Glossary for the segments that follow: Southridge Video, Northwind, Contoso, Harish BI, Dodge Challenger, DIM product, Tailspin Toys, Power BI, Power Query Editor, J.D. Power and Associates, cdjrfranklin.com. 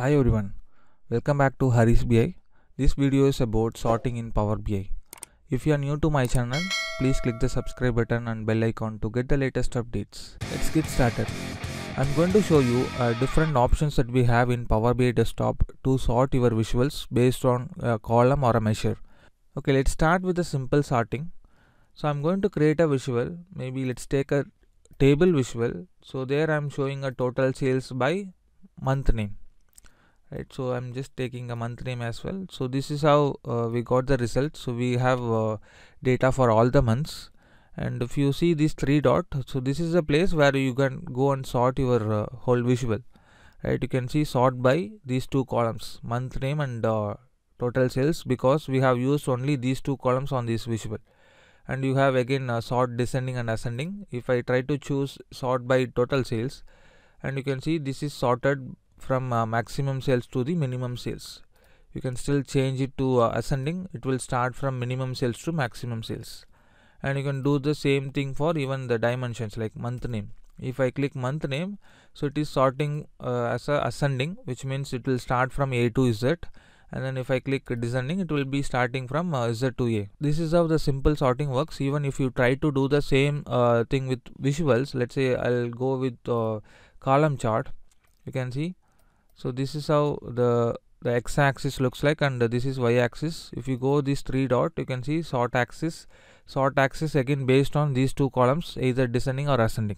Hi everyone, welcome back to Harish BI. This video is about sorting in Power BI. If you are new to my channel, please click the subscribe button and bell icon to get the latest updates. Let's get started. I'm going to show you different options that we have in Power BI desktop to sort your visuals based on a column or a measure. Okay, let's start with a simple sorting. So I'm going to create a visual. Maybe let's take a table visual. So there I'm showing a total sales by month name. Right, so I'm just taking a month name as well. So this is how we got the result. So we have data for all the months, and if you see these three dot, so this is a place where you can go and sort your whole visual. Right, you can see sort by these two columns, month name and total sales, because we have used only these two columns on this visual. And you have again sort descending and ascending. If I try to choose sort by total sales, and you can see this is sorted from maximum sales to the minimum sales. You can still change it to ascending. It will start from minimum sales to maximum sales. And you can do the same thing for even the dimensions like month name. If I click month name, so it is sorting as a ascending, which means it will start from A to Z. And then if I click descending, it will be starting from Z to A. This is how the simple sorting works. Even if you try to do the same thing with visuals, let's say I'll go with column chart, you can see. So this is how the x-axis looks like, and this is y-axis. If you go this three dot, you can see sort axis again based on these two columns, either descending or ascending.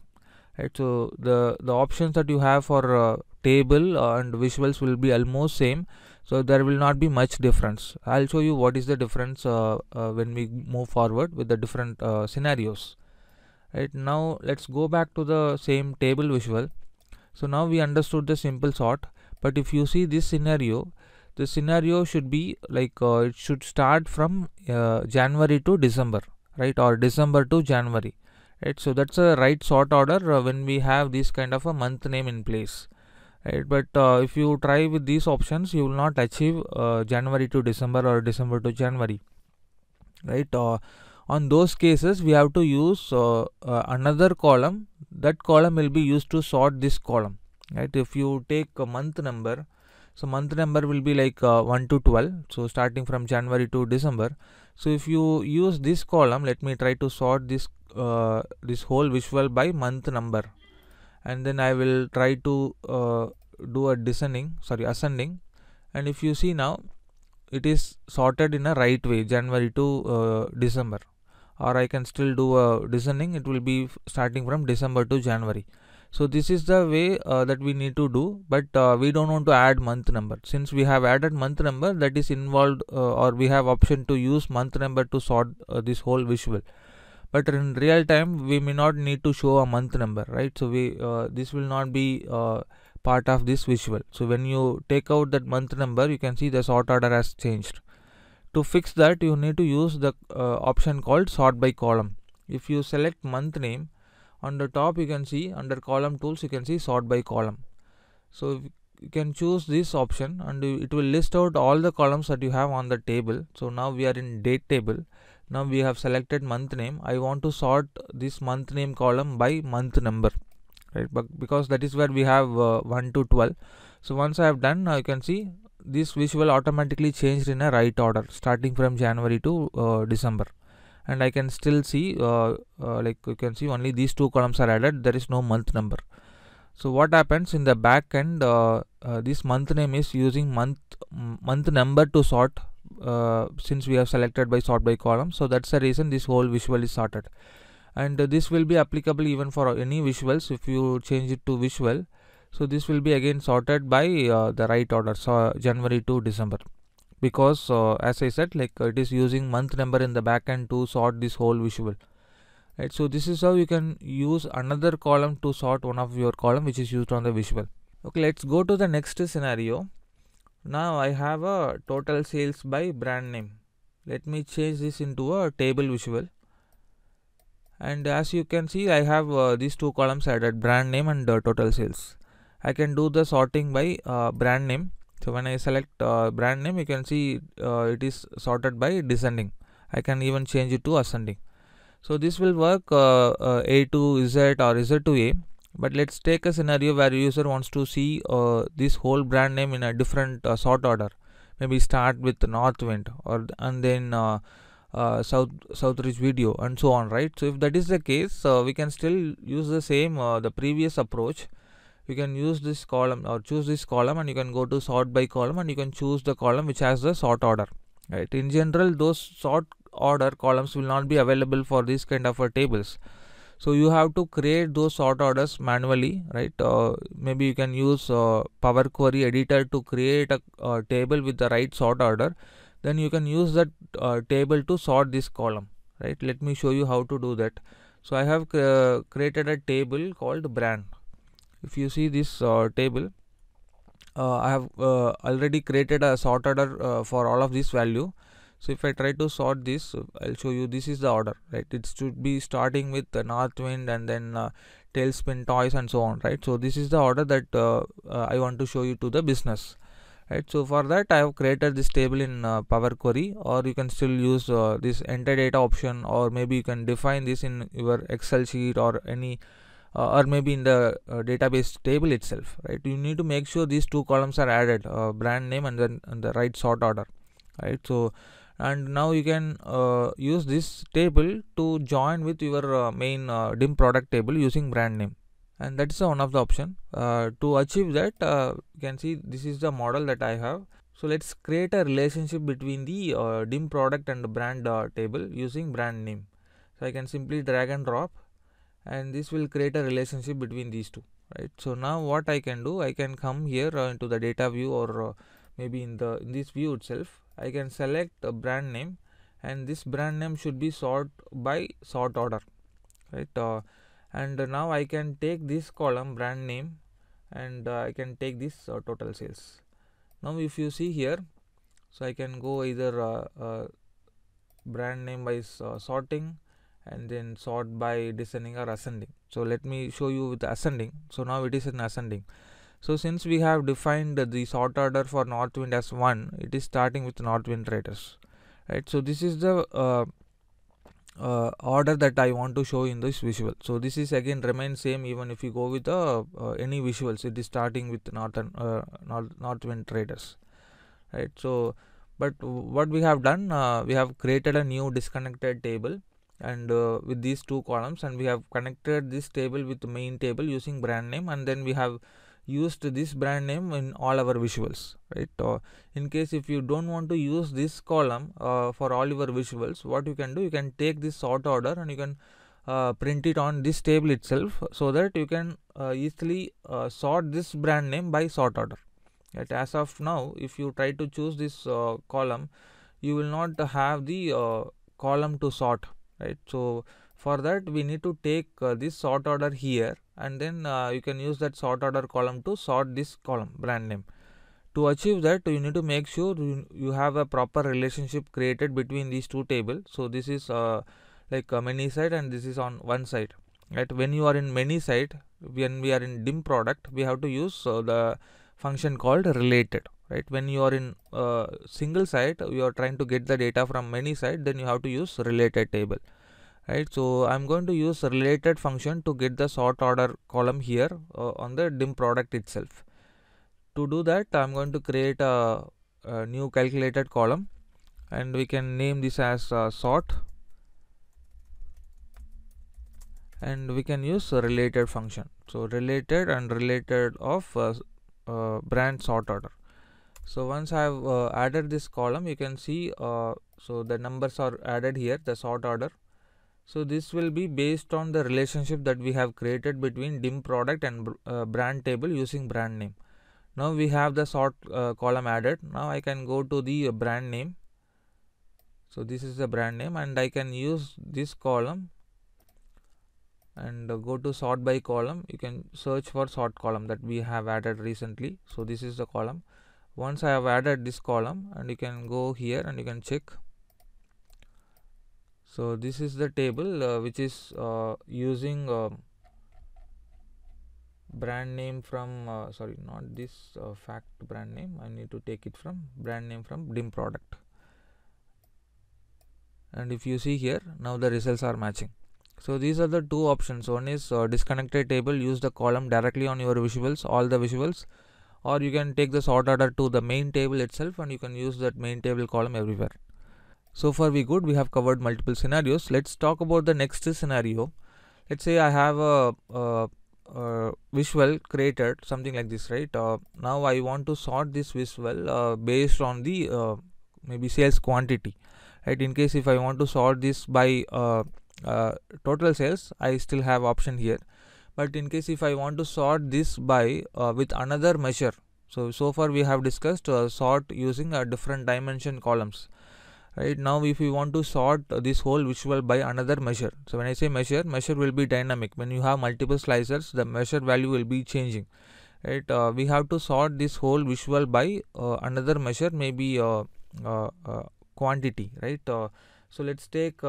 Right. So the options that you have for table and visuals will be almost same. So there will not be much difference. I'll show you what is the difference when we move forward with the different scenarios. Right. Now let's go back to the same table visual. So now we understood the simple sort. But if you see this scenario, the scenario should be like it should start from January to December, right? Or December to January, right? So that's a right sort order when we have this kind of a month name in place, right? But if you try with these options, you will not achieve January to December or December to January, right? On those cases, we have to use another column. That column will be used to sort this column. Right, if you take a month number, so month number will be like 1 to 12, so starting from January to December. So if you use this column, let me try to sort this whole visual by month number, and then I will try to do a ascending. And if you see now, it is sorted in a right way, January to December, or I can still do a descending. It will be starting from December to January. So this is the way that we need to do, but we don't want to add month number. Since we have added month number, that is involved, or we have option to use month number to sort this whole visual. But in real time, we may not need to show a month number, right? So we this will not be part of this visual. So when you take out that month number, you can see the sort order has changed. To fix that, you need to use the option called sort by column. If you select month name, on the top you can see under column tools, you can see sort by column. So you can choose this option, and it will list out all the columns that you have on the table. So now we are in date table. Now we have selected month name. I want to sort this month name column by month number, right? But because that is where we have 1 to 12. So once I have done, now you can see this visual automatically changed in a right order, starting from January to December. And I can still see like you can see only these two columns are added. There is no month number. So what happens in the back end, this month name is using month number to sort, since we have selected by sort by column. So that's the reason this whole visual is sorted. And this will be applicable even for any visuals. If you change it to visual, so this will be again sorted by the right order, so January to December. Because as I said, like it is using month number in the backend to sort this whole visual. Right, so this is how you can use another column to sort one of your column which is used on the visual. Okay, let's go to the next scenario. Now I have a total sales by brand name. Let me change this into a table visual. And as you can see, I have these two columns added, brand name and total sales. I can do the sorting by brand name. So when I select brand name, you can see it is sorted by descending. I can even change it to ascending. So this will work A to Z or Z to A. But let's take a scenario where user wants to see this whole brand name in a different sort order. Maybe start with Northwind and then Southridge Video and so on, right? So if that is the case, we can still use the same the previous approach. You can use this column or choose this column, and you can go to sort by column, and you can choose the column which has the sort order, right? In general, those sort order columns will not be available for this kind of tables. So you have to create those sort orders manually, right? Maybe you can use Power Query Editor to create a table with the right sort order. Then you can use that table to sort this column, right? Let me show you how to do that. So I have created a table called brand. If you see this table, I have already created a sort order for all of this value. So if I try to sort this, I'll show you this is the order, right? It should be starting with Northwind and then Tailspin Toys and so on, right? So this is the order that I want to show you to the business, right? So for that, I have created this table in Power Query, or you can still use this enter data option, or maybe you can define this in your Excel sheet or any or maybe in the database table itself, right? You need to make sure these two columns are added, brand name and then the right sort order, right? So and now you can use this table to join with your main DIM product table using brand name, and that's one of the option. To achieve that, you can see this is the model that I have. So let's create a relationship between the DIM product and the brand table using brand name. So I can simply drag and drop, and this will create a relationship between these two, right? So now what I can do, I can come here into the data view, or maybe in this view itself, I can select a brand name, and this brand name should be sort by sort order, right? And now I can take this column brand name, and I can take this total sales. Now if you see here, so I can go either brand name by sorting, and then sort by descending or ascending. So let me show you with ascending. So now it is in ascending. So since we have defined the sort order for Northwind as 1, it is starting with Northwind traders, right? So this is the order that I want to show in this visual. So this is again remains same even if you go with any visuals. It is starting with Northwind traders, right? So but what we have done, we have created a new disconnected table, and with these two columns, and we have connected this table with the main table using brand name, and then we have used this brand name in all our visuals, right? In case if you don't want to use this column for all your visuals, what you can do, you can take this sort order and you can print it on this table itself, so that you can easily sort this brand name by sort order, right? As of now, if you try to choose this column, you will not have the column to sort, right? So for that, we need to take this sort order here, and then you can use that sort order column to sort this column brand name. To achieve that, you need to make sure you have a proper relationship created between these two tables. So this is like a many side, and this is on one side, right? When you are in many side, when we are in DIM product, we have to use the function called related, right? When you are in single side, you are trying to get the data from many side, then you have to use related table, right? So I'm going to use related function to get the sort order column here on the DIM product itself. To do that, I'm going to create a new calculated column, and we can name this as sort, and we can use related function. So related and related of brand sort order. So once I have added this column, you can see so the numbers are added here, the sort order. So this will be based on the relationship that we have created between DIM product and brand table using brand name. Now we have the sort column added. Now I can go to the brand name. So this is the brand name, and I can use this column and go to sort by column. You can search for sort column that we have added recently. So this is the column. Once I have added this column, and you can go here and you can check. So this is the table which is using brand name from sorry, not this fact brand name. I need to take it from brand name from DIM product. And if you see here, now the results are matching. So these are the two options. One is disconnected table, use the column directly on your visuals, all the visuals, or you can take the sort order to the main table itself and you can use that main table column everywhere. So far we good, we have covered multiple scenarios. Let's talk about the next scenario. Let's say I have a visual created, something like this, right? Now I want to sort this visual based on the maybe sales quantity, right? In case if I want to sort this by total sales, I still have option here. But in case if I want to sort this by with another measure, so far we have discussed sort using different dimension columns. Right now, if you want to sort this whole visual by another measure, so when I say measure will be dynamic. When you have multiple slicers, the measure value will be changing. Right, we have to sort this whole visual by another measure, maybe quantity. Right, so let's take,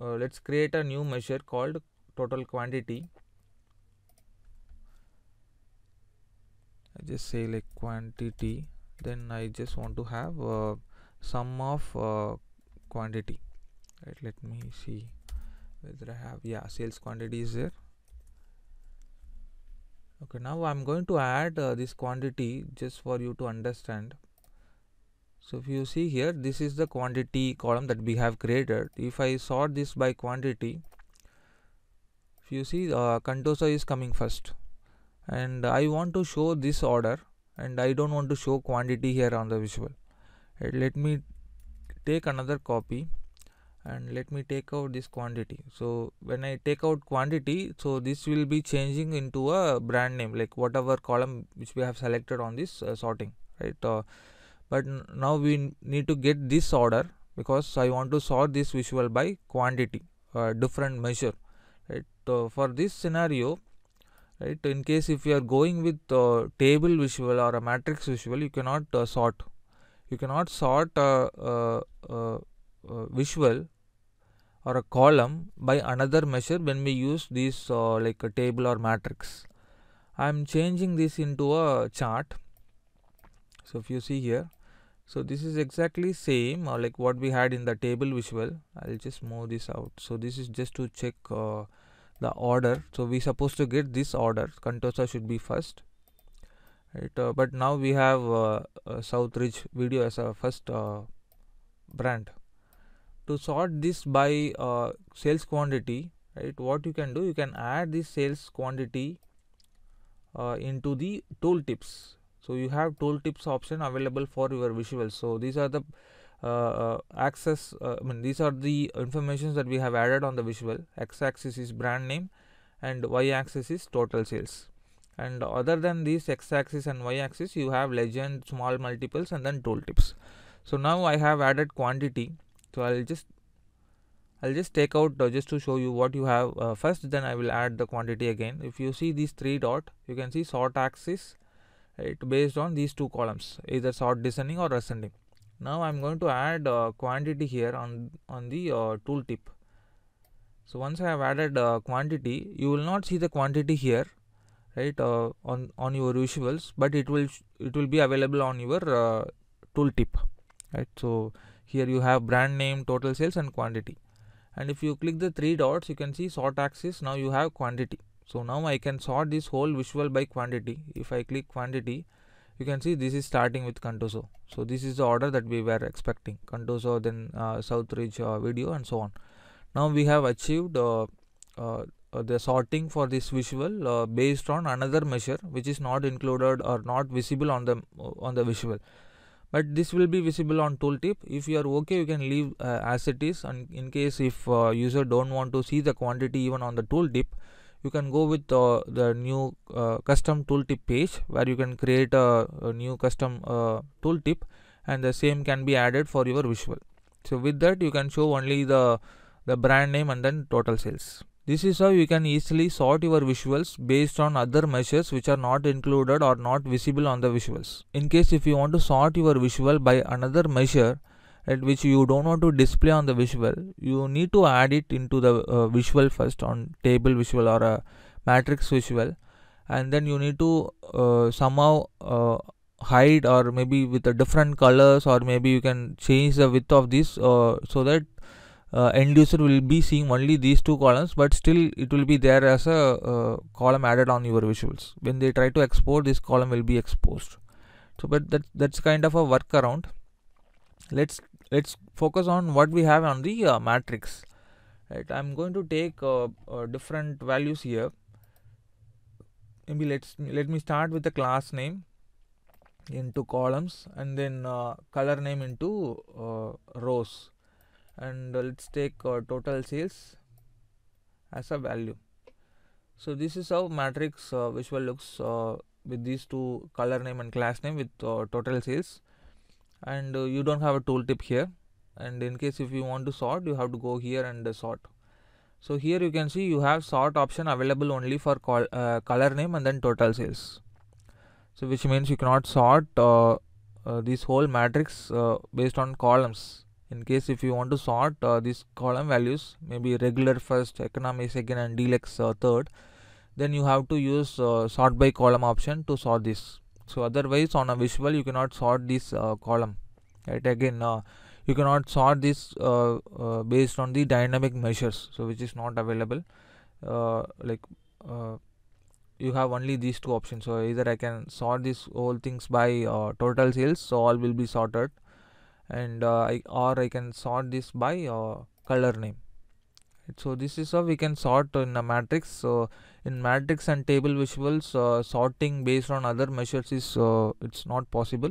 let's create a new measure called total quantity. I just say like quantity, then I just want to have sum of quantity, right? Let me see whether I have, yeah, sales quantity is there. Okay, now I'm going to add this quantity just for you to understand. So if you see here, this is the quantity column that we have created. If I sort this by quantity, if you see, Contoso is coming first, and I want to show this order, and I don't want to show quantity here on the visual. Let me take another copy and let me take out this quantity. So when I take out quantity, so this will be changing into a brand name, like whatever column which we have selected on this sorting, right? But now we need to get this order because I want to sort this visual by quantity, different measure, right? For this scenario, right, in case if you are going with table visual or a matrix visual, you cannot sort. You cannot sort a visual or a column by another measure when we use this like a table or matrix. I am changing this into a chart. So if you see here, so this is exactly same or like what we had in the table visual. I'll just move this out. So this is just to check the order. So we supposed to get this order. Contoso should be first. Right, but now we have Southridge Video as our first brand. To sort this by sales quantity, right? What you can do, you can add this sales quantity into the tooltips. So you have tooltips option available for your visuals. So these are the these are the informations that we have added on the visual. X-axis is brand name, and Y-axis is total sales. And other than these x-axis and y-axis, you have legend, small multiples, and then tooltips. So now I have added quantity. So I'll just take out just to show you what you have first. Then I will add the quantity again. If you see these three dot, you can see sort axis, right, based on these two columns, either sort descending or ascending. Now I'm going to add quantity here on the tooltip. So once I have added quantity, you will not see the quantity here, right, on your visuals, but it will be available on your tooltip, right? So here you have brand name, total sales, and quantity. And if you click the three dots, you can see sort axis. Now you have quantity. So now I can sort this whole visual by quantity. If I click quantity, you can see this is starting with Contoso. So this is the order that we were expecting: Contoso, then Southridge Video, and so on. Now we have achieved the sorting for this visual based on another measure which is not included or not visible on the visual, but this will be visible on tooltip. If you are okay, you can leave as it is, and in case if user don't want to see the quantity even on the tooltip, you can go with the new custom tooltip page where you can create a new custom tooltip, and the same can be added for your visual. So with that, you can show only the brand name and then total sales. This is how you can easily sort your visuals based on other measures which are not included or not visible on the visuals. In case if you want to sort your visual by another measure at which you don't want to display on the visual, you need to add it into the visual first on table visual or a matrix visual, and then you need to somehow hide, or maybe with a different colors, or maybe you can change the width of this so that end user will be seeing only these two columns, but still it will be there as a column added on your visuals. When they try to export, this column will be exposed. So but that's kind of a workaround. Let's focus on what we have on the matrix. Right, I'm going to take different values here. Maybe let me start with the class name into columns, and then color name into rows, and let's take total sales as a value. So this is how matrix visual looks with these two, color name and class name, with total sales. And you don't have a tooltip here, and in case if you want to sort, you have to go here and sort. So here you can see you have sort option available only for color name and then total sales. So which means you cannot sort this whole matrix based on columns. In case if you want to sort these column values, maybe regular first, economy second, and deluxe third, then you have to use sort by column option to sort this. So otherwise on a visual you cannot sort this column. Right, again you cannot sort this based on the dynamic measures, so which is not available. You have only these two options. So either I can sort these whole things by total sales, so all will be sorted, and or I can sort this by color name. So this is how we can sort in a matrix. So in matrix and table visuals, sorting based on other measures is it's not possible.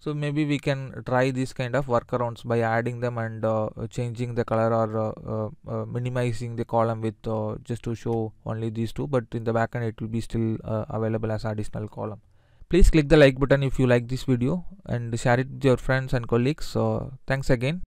So maybe we can try these kind of workarounds by adding them and changing the color, or minimizing the column with just to show only these two, but in the backend it will be still available as additional column. Please click the like button if you like this video, and share it with your friends and colleagues. Thanks again.